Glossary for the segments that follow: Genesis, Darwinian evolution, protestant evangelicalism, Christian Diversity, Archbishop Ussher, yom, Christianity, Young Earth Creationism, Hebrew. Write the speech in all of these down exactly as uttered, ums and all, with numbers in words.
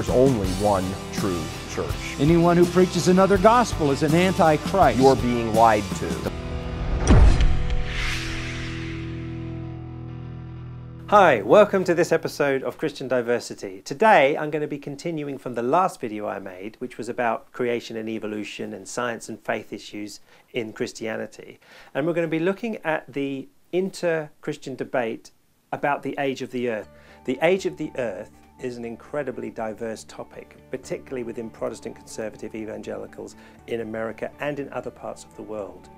there's only one true church. Anyone who preaches another gospel is an antichrist. You're being lied to. Hi, welcome to this episode of Christian Diversity. Today I'm going to be continuing from the last video I made, which was about creation and evolution and science and faith issues in Christianity. And we're going to be looking at the inter-Christian debate about the age of the earth. The age of the earth is an incredibly diverse topic, particularly within Protestant conservative evangelicals in America and in other parts of the world.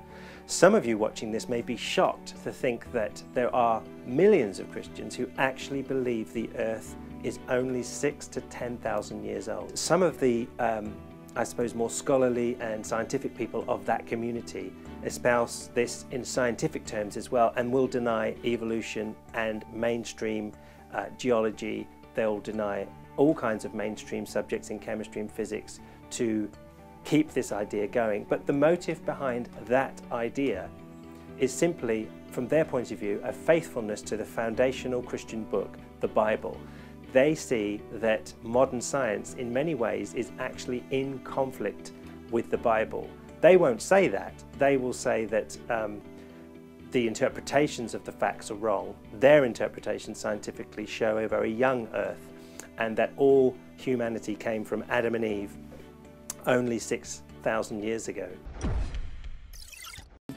Some of you watching this may be shocked to think that there are millions of Christians who actually believe the earth is only six to ten thousand years old. Some of the, um, I suppose, more scholarly and scientific people of that community espouse this in scientific terms as well and will deny evolution and mainstream uh, geology. They'll deny all kinds of mainstream subjects in chemistry and physics to keep this idea going, but the motive behind that idea is simply, from their point of view, a faithfulness to the foundational Christian book, the Bible. They see that modern science in many ways is actually in conflict with the Bible. They won't say that. They will say that um, the interpretations of the facts are wrong. Their interpretations scientifically show a very young earth, and that all humanity came from Adam and Eve only six thousand years ago.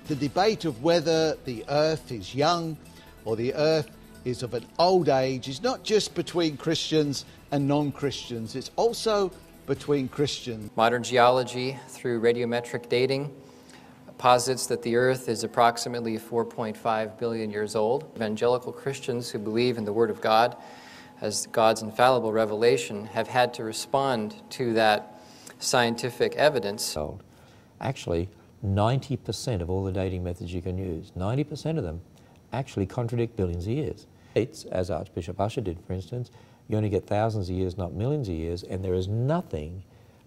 The debate of whether the earth is young or the earth is of an old age is not just between Christians and non-Christians, it's also between Christians. Modern geology, through radiometric dating, posits that the earth is approximately four point five billion years old. Evangelical Christians who believe in the Word of God as God's infallible revelation have had to respond to that scientific evidence. Actually, ninety percent of all the dating methods you can use, ninety percent of them actually contradict billions of years. It's, as Archbishop Ussher did, for instance, you only get thousands of years, not millions of years, and there is nothing,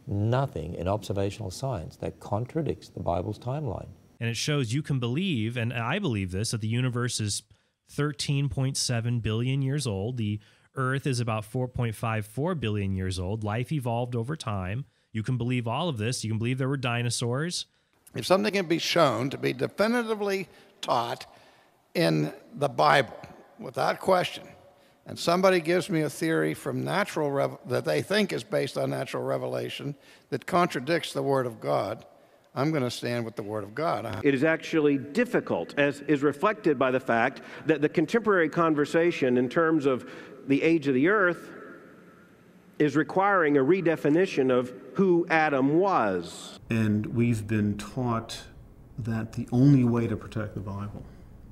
nothing in observational science that contradicts the Bible's timeline. And it shows you can believe, and I believe this, that the universe is thirteen point seven billion years old, the Earth is about four point five four billion years old, life evolved over time. You can believe all of this. You can believe there were dinosaurs. If something can be shown to be definitively taught in the Bible, without question, and somebody gives me a theory from natural rev- that they think is based on natural revelation that contradicts the Word of God, I'm going to stand with the Word of God. It is actually difficult, as is reflected by the fact that the contemporary conversation in terms of the age of the earth is requiring a redefinition of who Adam was. And we've been taught that the only way to protect the Bible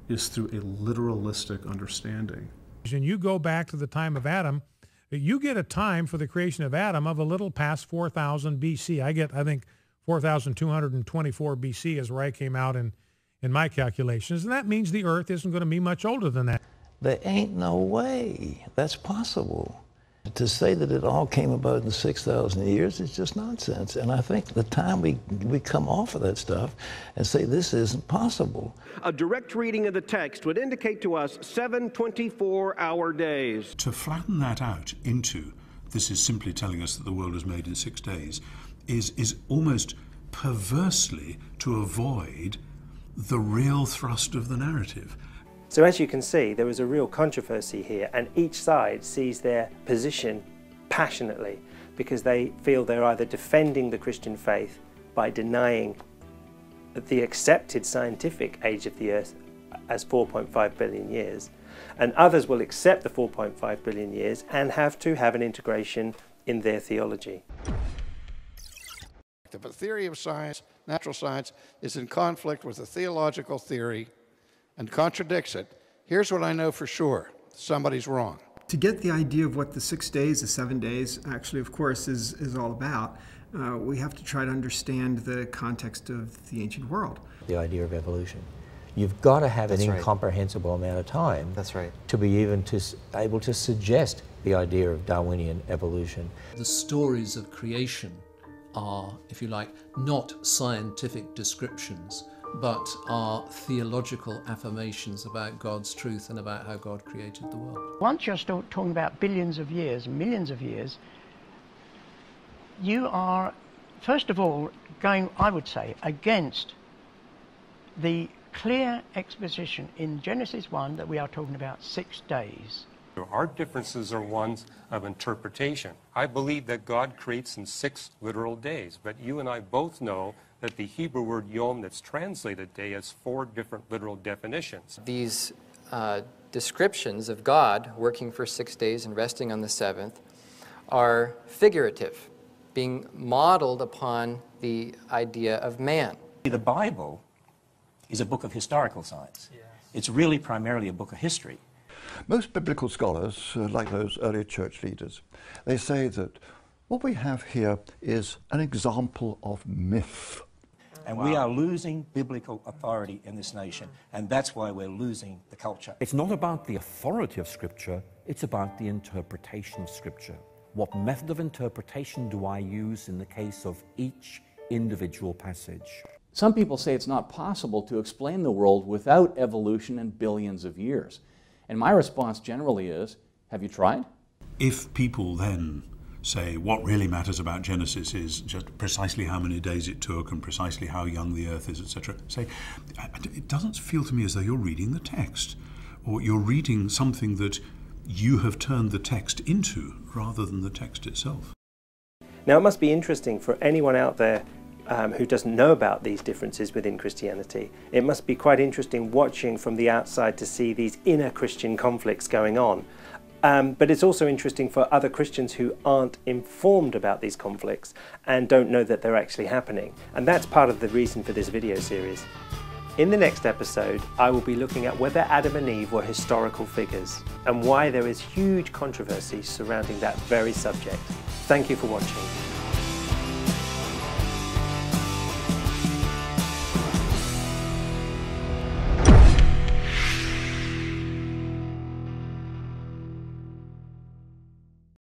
is through a literalistic understanding. And you go back to the time of Adam, you get a time for the creation of Adam of a little past four thousand B C. I get, I think, four thousand two hundred twenty-four B C is where I came out in, in my calculations, and that means the earth isn't going to be much older than that. There ain't no way that's possible. To say that it all came about in six thousand years is just nonsense. And I think the time we, we come off of that stuff and say this isn't possible. A direct reading of the text would indicate to us seven twenty-four hour days. To flatten that out into this is simply telling us that the world was made in six days is, is almost perversely to avoid the real thrust of the narrative. So as you can see, there was a real controversy here, and each side sees their position passionately because they feel they're either defending the Christian faith by denying the accepted scientific age of the earth as four point five billion years, and others will accept the four point five billion years and have to have an integration in their theology. If a theory of science, natural science, is in conflict with a theological theory and contradicts it, here's what I know for sure: somebody's wrong. To get the idea of what the six days, the seven days, actually, of course, is, is all about, uh, we have to try to understand the context of the ancient world. The idea of evolution. You've got to have That's an right. incomprehensible amount of time That's right. to be even to, able to suggest the idea of Darwinian evolution. The stories of creation are, if you like, not scientific descriptions, but are theological affirmations about God's truth and about how God created the world. Once you're talking about billions of years, millions of years, you are, first of all, going, I would say, against the clear exposition in Genesis one that we are talking about six days. Our differences are ones of interpretation. I believe that God creates in six literal days, but you and I both know that the Hebrew word yom that's translated day has four different literal definitions. These uh, descriptions of God working for six days and resting on the seventh are figurative, being modeled upon the idea of man. The Bible is a book of historical science. Yes. It's really primarily a book of history. Most biblical scholars, uh, like those early church leaders, they say that what we have here is an example of myth. And wow. We are losing biblical authority in this nation, and that's why we're losing the culture. It's not about the authority of Scripture, it's about the interpretation of Scripture. What method of interpretation do I use in the case of each individual passage? Some people say it's not possible to explain the world without evolution and billions of years. And my response generally is, have you tried? If people then say what really matters about Genesis is just precisely how many days it took and precisely how young the earth is, et cetera, say, it doesn't feel to me as though you're reading the text, or you're reading something that you have turned the text into rather than the text itself. Now, it must be interesting for anyone out there Um, who doesn't know about these differences within Christianity. It must be quite interesting watching from the outside to see these inner Christian conflicts going on. Um, but it's also interesting for other Christians who aren't informed about these conflicts and don't know that they're actually happening. And that's part of the reason for this video series. In the next episode, I will be looking at whether Adam and Eve were historical figures and why there is huge controversy surrounding that very subject. Thank you for watching.